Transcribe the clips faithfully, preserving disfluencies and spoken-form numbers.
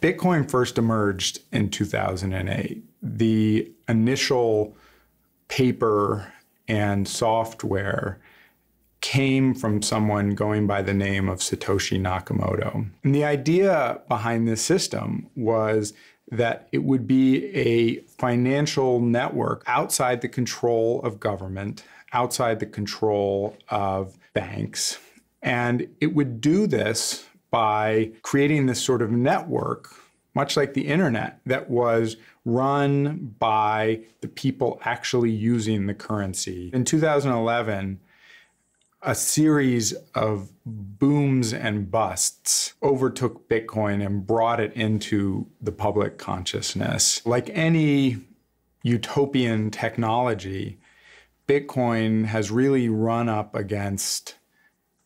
Bitcoin first emerged in two thousand eight. The initial paper and software came from someone going by the name of Satoshi Nakamoto. And the idea behind this system was that it would be a financial network outside the control of government, outside the control of banks. And it would do this by creating this sort of network, much like the internet, that was run by the people actually using the currency. In two thousand eleven, a series of booms and busts overtook Bitcoin and brought it into the public consciousness. Like any utopian technology, Bitcoin has really run up against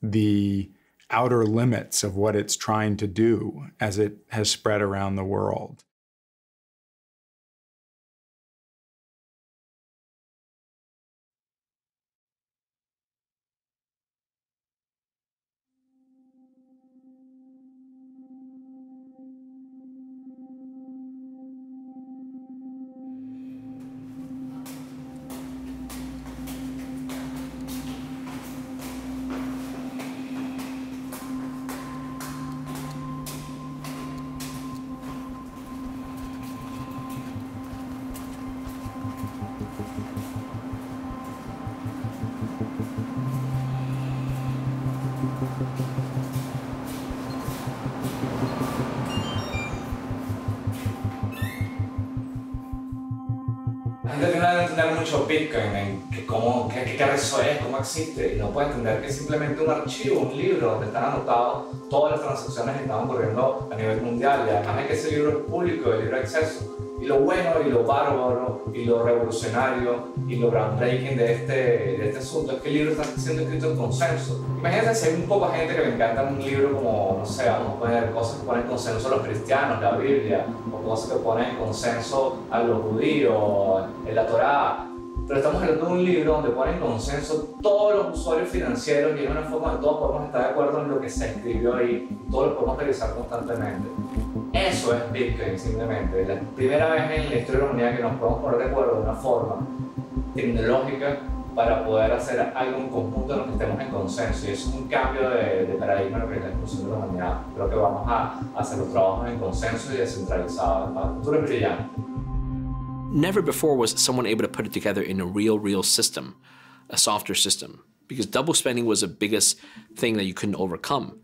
the outer limits of what it's trying to do as it has spread around the world. Antes que nada, entender mucho Bitcoin, en que cómo, qué carrizo es, cómo existe, y no puede entender que es simplemente un archivo, un libro donde están anotados todas las transacciones que están ocurriendo a nivel mundial, y además es que ese libro es público, de libre acceso. Y lo bueno, y lo bárbaro, y lo revolucionario, y lo groundbreaking de este, de este asunto es que el libro está siendo escrito en consenso. Imagínense si hay un poco de gente que le encanta un libro como, no sé, vamos a poner cosas que ponen en consenso a los cristianos, la Biblia, o cosas que ponen en consenso a los judíos, en la Torá. Pero estamos hablando de un libro donde ponen en consenso todos los usuarios financieros y en una forma de todos podemos estar de acuerdo en lo que se escribió ahí, todos lo podemos revisar constantemente. Eso es Bitcoin, simplemente. La primera vez en la historia de la humanidad que nos podemos poner de acuerdo de una forma tecnológica para poder hacer algo en conjunto en lo que estemos en consenso. Y eso es un cambio de, de paradigma en lo que es la discusión de la humanidad. Creo que vamos a hacer los trabajos en consenso y descentralizados. El futuro es brillante. Never before was someone able to put it together in a real, real system, a softer system, because double spending was the biggest thing that you couldn't overcome.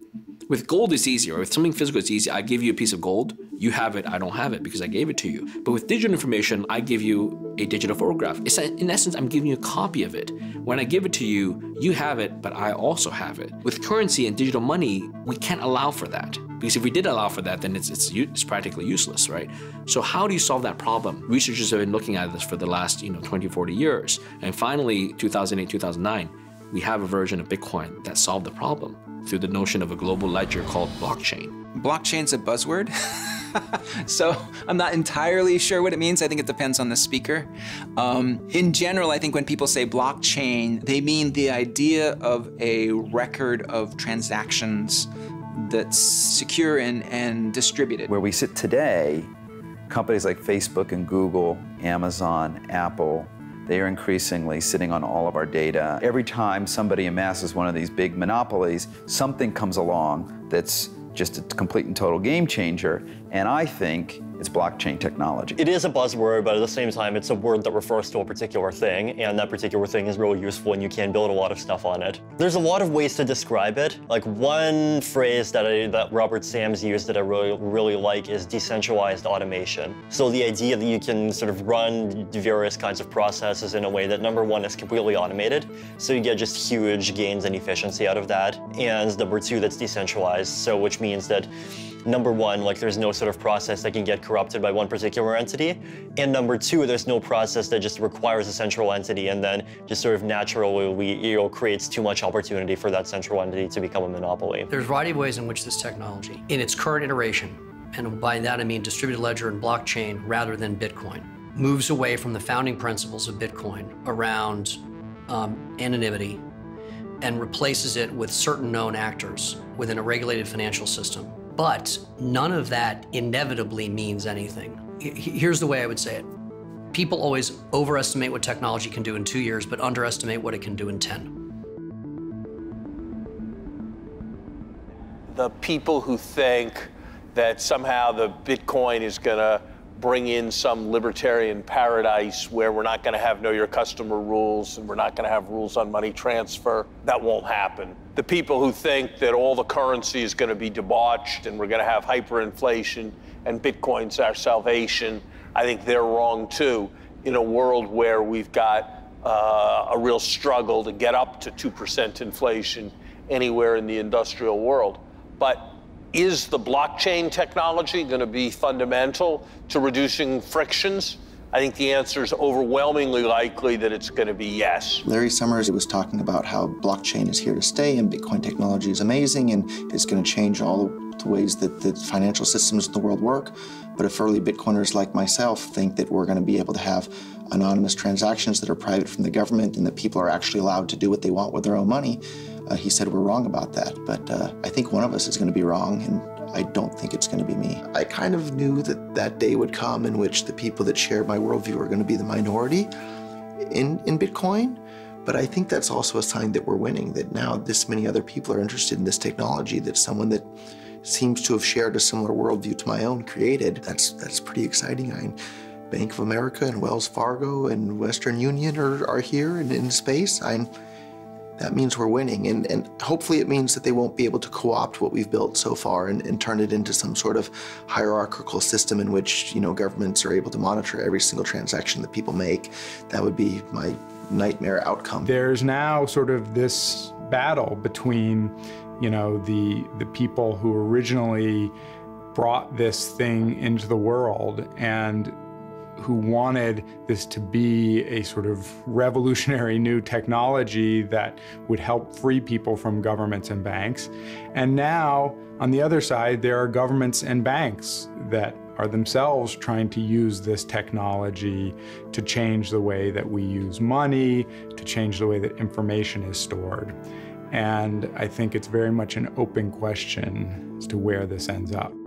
With gold, it's easier. With something physical, it's easy. I give you a piece of gold, you have it, I don't have it because I gave it to you. But with digital information, I give you a digital photograph. It's in essence, I'm giving you a copy of it. When I give it to you, you have it, but I also have it. With currency and digital money, we can't allow for that. Because if we did allow for that, then it's, it's, it's practically useless, right? So how do you solve that problem? Researchers have been looking at this for the last you know, twenty, forty years. And finally, two thousand eight, two thousand nine, we have a version of Bitcoin that solved the problem through the notion of a global ledger called blockchain. Blockchain's a buzzword. So I'm not entirely sure what it means. I think it depends on the speaker. Um, in general, I think when people say blockchain, they mean the idea of a record of transactions that's secure and, and distributed. Where we sit today, companies like Facebook and Google, Amazon, Apple, they are increasingly sitting on all of our data. Every time somebody amasses one of these big monopolies, something comes along that's just a complete and total game changer, and I think it's blockchain technology. It is a buzzword, but at the same time, it's a word that refers to a particular thing, and that particular thing is really useful, and you can build a lot of stuff on it. There's a lot of ways to describe it. Like one phrase that, I, that Robert Sams used that I really, really like is decentralized automation. So the idea that you can sort of run various kinds of processes in a way that, number one, is completely automated, so you get just huge gains in efficiency out of that, and number two, that's decentralized, so which means that number one, like there's no sort of process that can get corrupted by one particular entity. And number two, there's no process that just requires a central entity and then just sort of naturally we, you know, creates too much opportunity for that central entity to become a monopoly. There's a variety of ways in which this technology, in its current iteration, and by that I mean distributed ledger and blockchain rather than Bitcoin, moves away from the founding principles of Bitcoin around um, anonymity and replaces it with certain known actors within a regulated financial system. But none of that inevitably means anything. Here's the way I would say it. People always overestimate what technology can do in two years, but underestimate what it can do in ten. The people who think that somehow the Bitcoin is going to bring in some libertarian paradise where we're not going to have know your customer rules and we're not going to have rules on money transfer, that won't happen. The people who think that all the currency is going to be debauched and we're going to have hyperinflation and Bitcoin's our salvation, I think they're wrong too. In a world where we've got uh, a real struggle to get up to two percent inflation anywhere in the industrial world. But is the blockchain technology going to be fundamental to reducing frictions? I think the answer is overwhelmingly likely that it's going to be yes. Larry Summers was talking about how blockchain is here to stay and Bitcoin technology is amazing and it's going to change all the ways that the financial systems in the world work. But if early Bitcoiners like myself think that we're going to be able to have anonymous transactions that are private from the government and that people are actually allowed to do what they want with their own money, Uh, he said we're wrong about that, but uh, I think one of us is going to be wrong, and I don't think it's going to be me. I kind of knew that that day would come in which the people that share my worldview are going to be the minority in, in Bitcoin, but I think that's also a sign that we're winning, that now this many other people are interested in this technology that someone that seems to have shared a similar worldview to my own created. That's, that's pretty exciting. I, Bank of America and Wells Fargo and Western Union are, are here and in space. I'm, That means we're winning, and, and hopefully it means that they won't be able to co-opt what we've built so far and, and turn it into some sort of hierarchical system in which, you know, governments are able to monitor every single transaction that people make. That would be my nightmare outcome. There's now sort of this battle between, you know, the, the people who originally brought this thing into the world and who wanted this to be a sort of revolutionary new technology that would help free people from governments and banks. And now, on the other side, there are governments and banks that are themselves trying to use this technology to change the way that we use money, to change the way that information is stored. And I think it's very much an open question as to where this ends up.